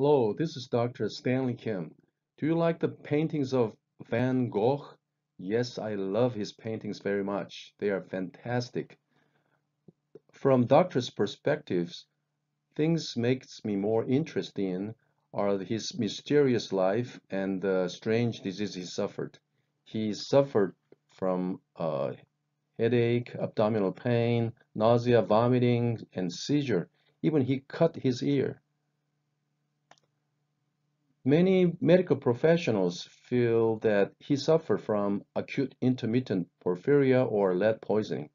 Hello, this is Dr. Stanley Kim. Do you like the paintings of Van Gogh? Yes, I love his paintings very much. They are fantastic. From doctor's perspectives, things makes me more interested in are his mysterious life and the strange disease he suffered. He suffered from headache, abdominal pain, nausea, vomiting, and seizure. Even he cut his ear. Many medical professionals feel that he suffered from acute intermittent porphyria or lead poisoning.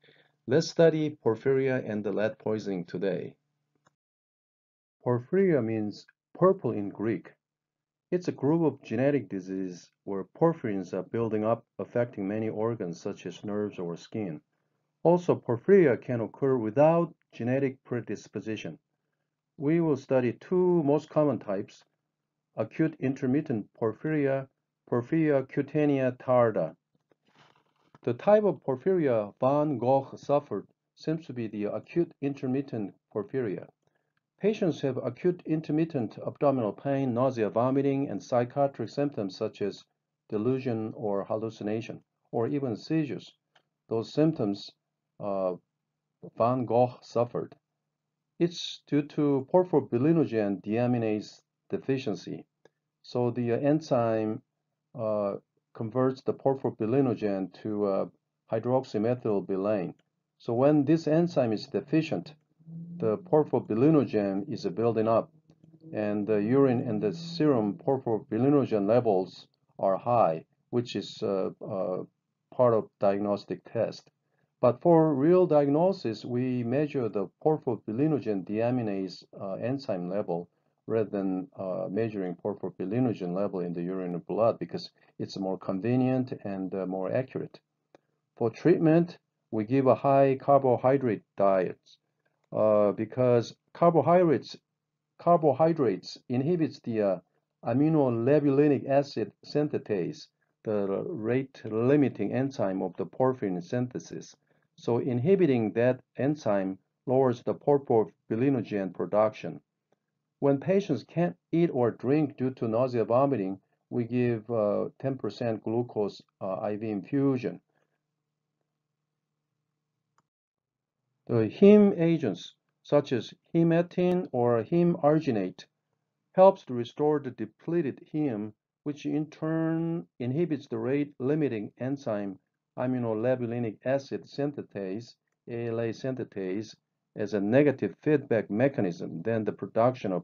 Let's study porphyria and the lead poisoning today. Porphyria means purple in Greek. It's a group of genetic diseases where porphyrins are building up, affecting many organs such as nerves or skin. Also, porphyria can occur without genetic predisposition. We will study two most common types: acute intermittent porphyria, porphyria cutanea tarda. The type of porphyria Van Gogh suffered seems to be the acute intermittent porphyria. Patients have acute intermittent abdominal pain, nausea, vomiting, and psychiatric symptoms such as delusion or hallucination, or even seizures. Those symptoms Van Gogh suffered. It's due to porphobilinogen deaminase deficiency. So the enzyme converts the porphobilinogen to hydroxymethylbilane. So when this enzyme is deficient, the porphobilinogen is building up, and the urine and the serum porphobilinogen levels are high, which is part of diagnostic test. But for real diagnosis, we measure the porphobilinogen deaminase enzyme level rather than measuring porphobilinogen level in the urine and blood, because it's more convenient and more accurate. For treatment, we give a high carbohydrate diet because carbohydrates inhibits the aminolevulinic acid synthetase, the rate-limiting enzyme of the porphyrin synthesis. So inhibiting that enzyme lowers the porphobilinogen production. When patients can't eat or drink due to nausea vomiting, we give 10% glucose IV infusion. The heme agents, such as hematin or heme arginate, helps to restore the depleted heme, which in turn inhibits the rate-limiting enzyme aminolevulinic acid synthetase, ALA synthetase, as a negative feedback mechanism. Then the production of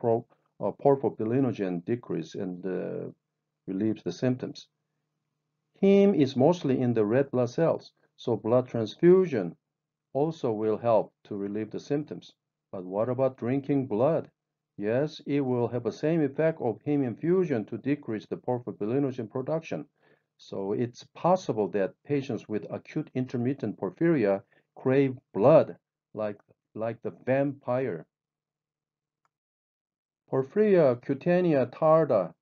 porphobilinogen decreases and relieves the symptoms. Heme is mostly in the red blood cells, so blood transfusion also will help to relieve the symptoms. But what about drinking blood? Yes, it will have the same effect of heme infusion to decrease the porphobilinogen production. So it's possible that patients with acute intermittent porphyria crave blood like the vampire. Porphyria cutanea tarda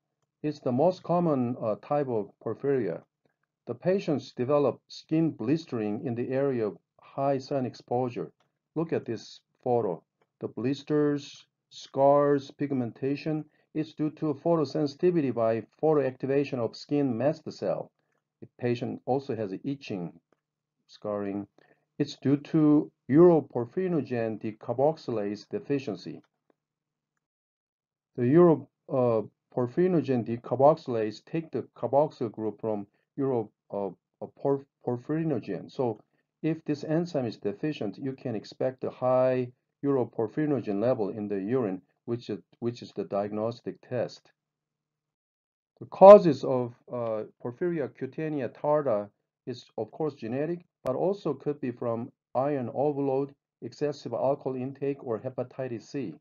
is the most common type of porphyria. The patients develop skin blistering in the area of high sun exposure. Look at this photo. The blisters, scars, pigmentation is due to photosensitivity by photoactivation of skin mast cell. The patient also has itching, scarring. It's due to uroporphyrinogen decarboxylase deficiency. The uroporphyrinogen decarboxylase take the carboxyl group from uroporphyrinogen. So if this enzyme is deficient, you can expect a high uroporphyrinogen level in the urine, which is the diagnostic test. The causes of porphyria cutanea tarda is, of course, genetic, but also could be from iron overload, excessive alcohol intake, or hepatitis C.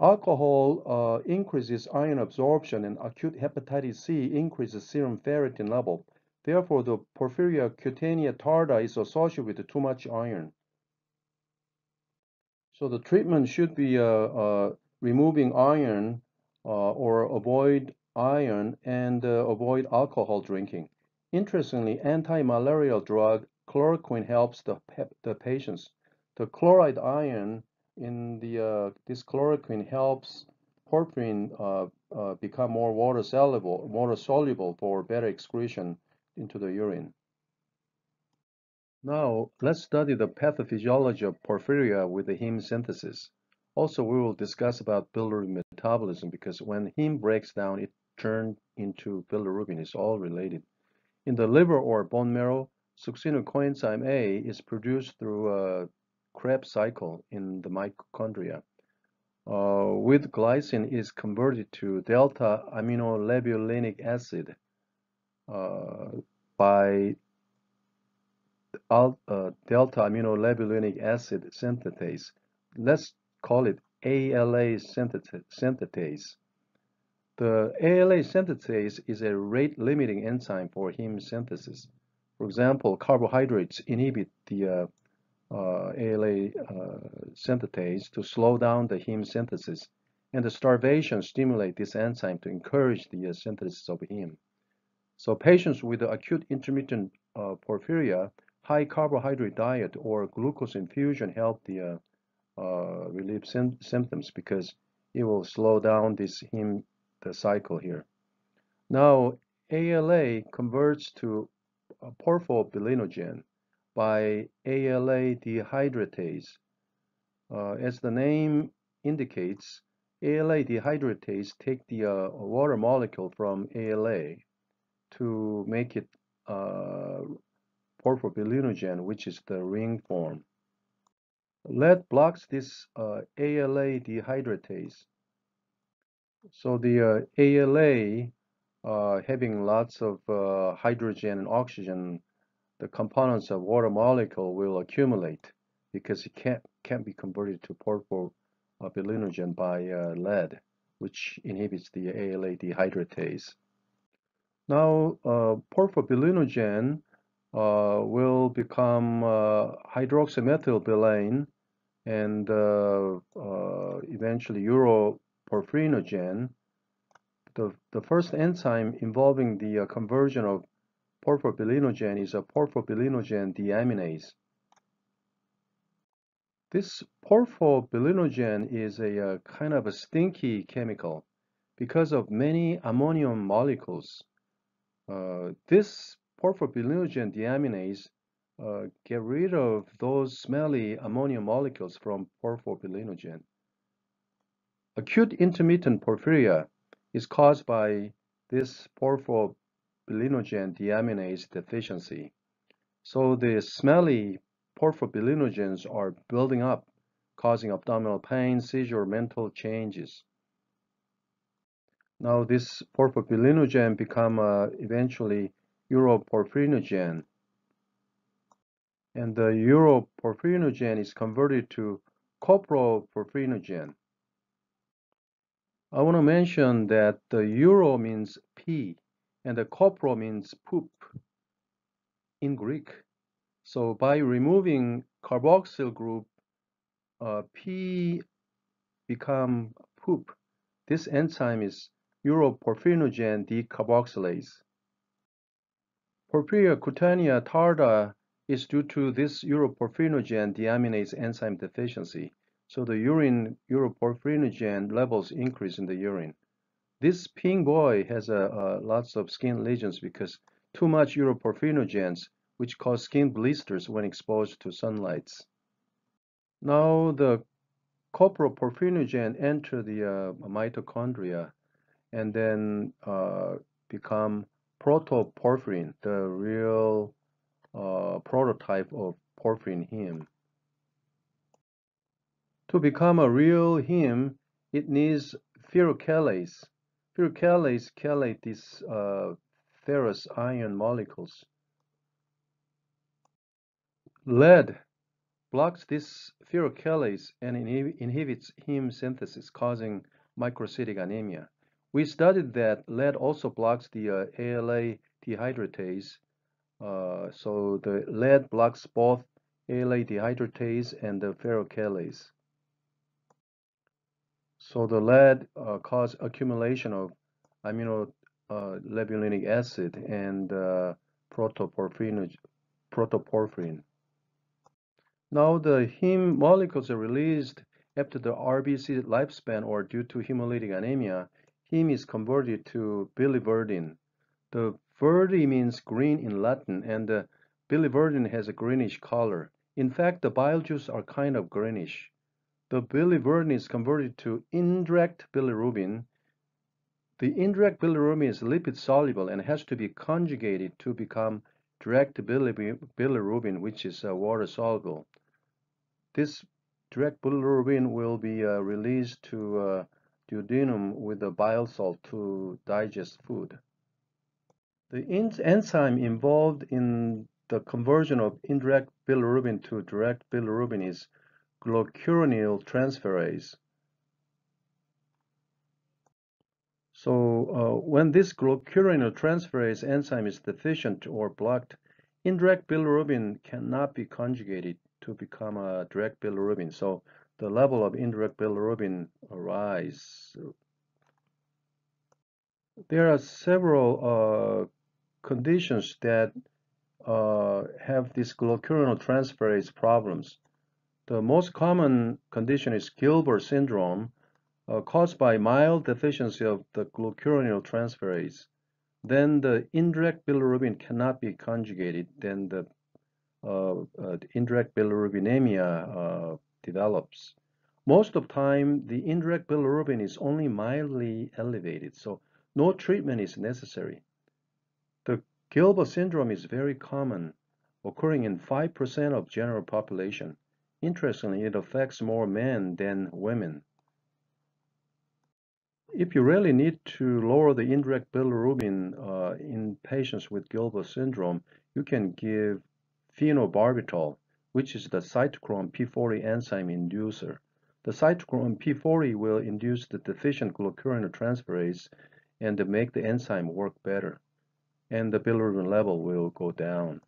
Alcohol increases iron absorption, and acute hepatitis C increases serum ferritin level. Therefore, the porphyria cutanea tarda is associated with too much iron. So the treatment should be removing iron or avoid iron and avoid alcohol drinking. Interestingly, anti-malarial drug chloroquine helps the patients. The chloride ion in the this chloroquine helps porphyrin become more water soluble for better excretion into the urine. Now let's study the pathophysiology of porphyria with the heme synthesis. Also, we will discuss about bilirubin metabolism, because when heme breaks down, it turns into bilirubin. It's all related. In the liver or bone marrow, succinate coenzyme A is produced through a Krebs cycle in the mitochondria. With glycine is converted to delta aminolevulinic acid by delta aminolevulinic acid synthetase. Let's call it ALA synthetase. The ALA synthetase is a rate-limiting enzyme for heme synthesis. For example, carbohydrates inhibit the ALA synthetase to slow down the heme synthesis, and the starvation stimulates this enzyme to encourage the synthesis of heme. So patients with acute intermittent porphyria, high carbohydrate diet or glucose infusion help the relieve symptoms, because it will slow down this heme cycle here. Now ALA converts to porphobilinogen by ALA dehydratase. As the name indicates, ALA dehydratase take the water molecule from ALA to make it porphobilinogen, which is the ring form. Lead blocks this ALA dehydratase. So the ALA having lots of hydrogen and oxygen, the components of water molecule will accumulate because it can't be converted to porphobilinogen by lead, which inhibits the ALA dehydratase. Now porphobilinogen will become hydroxymethylbilane and eventually uroporphyrinogen. The first enzyme involving the conversion of porphobilinogen is a porphobilinogen deaminase. This porphobilinogen is a kind of a stinky chemical because of many ammonium molecules. This porphobilinogen deaminase get rid of those smelly ammonium molecules from porphobilinogen. Acute intermittent porphyria is caused by this porphobilinogen deaminase deficiency. So the smelly porphobilinogens are building up, causing abdominal pain, seizure, mental changes. Now this porphobilinogen become eventually uroporphyrinogen, and the uroporphyrinogen is converted to coproporphyrinogen. I want to mention that the uro means pee and the copro means poop in Greek. So by removing carboxyl group, pee become poop. This enzyme is uroporphyrinogen decarboxylase. Porphyria cutanea tarda is due to this uroporphyrinogen deaminase enzyme deficiency. So the urine uroporphyrinogen levels increase in the urine. This pink boy has lots of skin lesions because too much uroporphyrinogens, which cause skin blisters when exposed to sunlight. Now the coproporphyrinogen enter the mitochondria and then become protoporphyrin, the real prototype of porphyrin heme. To become a real heme, it needs ferrochelatase. Ferrochelatase chelate these ferrous iron molecules. Lead blocks this ferrochelatase and inhibits heme synthesis, causing microcytic anemia. We studied that lead also blocks the ALA dehydratase, so the lead blocks both ALA dehydratase and the ferrochelatase. So the lead causes accumulation of aminolevulinic acid and protoporphyrin. Now the heme molecules are released After the RBC lifespan or due to hemolytic anemia, heme is converted to biliverdin. The verdi means green in Latin, and the biliverdin has a greenish color. In fact, the bile juices are kind of greenish. The biliverdin is converted to indirect bilirubin. The indirect bilirubin is lipid-soluble and has to be conjugated to become direct bilirubin, which is water-soluble. This direct bilirubin will be released to duodenum with the bile salt to digest food. The enzyme involved in the conversion of indirect bilirubin to direct bilirubin is glucuronyl transferase. So when this glucuronyl transferase enzyme is deficient or blocked, indirect bilirubin cannot be conjugated to become a direct bilirubin. So the level of indirect bilirubin rises. There are several conditions that have this glucuronyl transferase problems. The most common condition is Gilbert syndrome, caused by mild deficiency of the glucuronyl transferase. Then the indirect bilirubin cannot be conjugated. Then the indirect bilirubinemia develops. Most of the time, the indirect bilirubin is only mildly elevated, so no treatment is necessary. The Gilbert syndrome is very common, occurring in 5% of general population. Interestingly, it affects more men than women. If you really need to lower the indirect bilirubin in patients with Gilbert syndrome, you can give phenobarbital, which is the cytochrome P40 enzyme inducer. The cytochrome P40 will induce the deficient glucuronyl transferase and make the enzyme work better, and the bilirubin level will go down.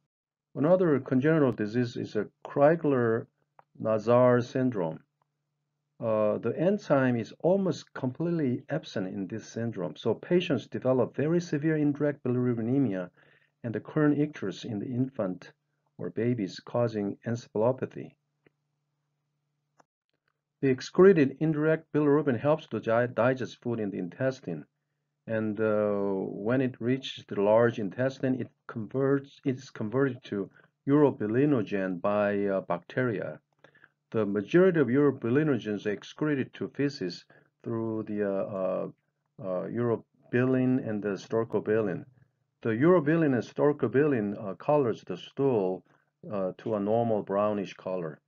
Another congenital disease is a Crigler Najjar syndrome. The enzyme is almost completely absent in this syndrome, so patients develop very severe indirect bilirubinemia and the kernicterus in the infant or babies, causing encephalopathy. The excreted indirect bilirubin helps to digest food in the intestine, and when it reaches the large intestine, it is converted to urobilinogen by bacteria. The majority of urobilinogens are excreted to feces through the urobilin and the stercobilin. The urobilin and stercobilin colors the stool to a normal brownish color.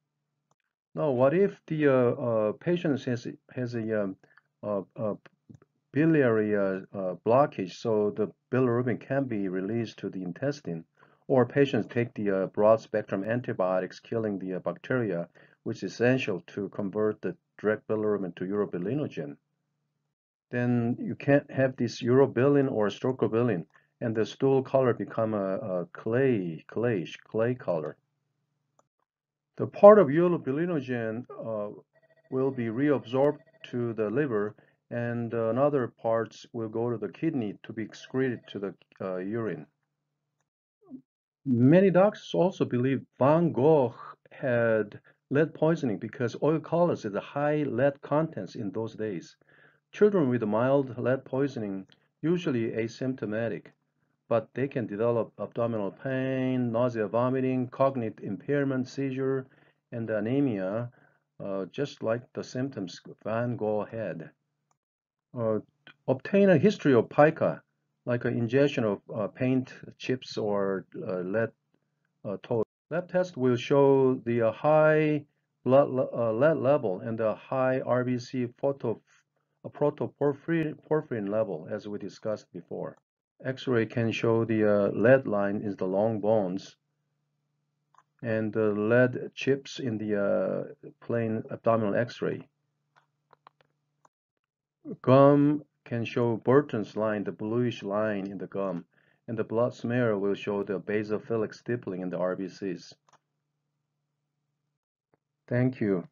Now, what if the patient has a biliary blockage, so the bilirubin can be released to the intestine, or patients take the broad-spectrum antibiotics killing the bacteria, which is essential to convert the direct bilirubin to urobilinogen. Then you can't have this urobilin or stercobilin, and the stool color become a clay color. The part of urobilinogen will be reabsorbed to the liver, and another parts will go to the kidney to be excreted to the urine. Many doctors also believe Van Gogh had lead poisoning because oil colors had high lead contents in those days. Children with mild lead poisoning, usually asymptomatic, but they can develop abdominal pain, nausea, vomiting, cognitive impairment, seizure, and anemia, just like the symptoms Van Gogh had. Obtain a history of PICA, like an ingestion of paint chips or lead toad. Lab test will show the high blood lead level and the high RBC protoporphyrin level, as we discussed before. X-ray can show the lead line is the long bones and the lead chips in the plain abdominal X-ray. Gum can show Burton's line, the bluish line in the gum, and the blood smear will show the basophilic stippling in the RBCs. Thank you.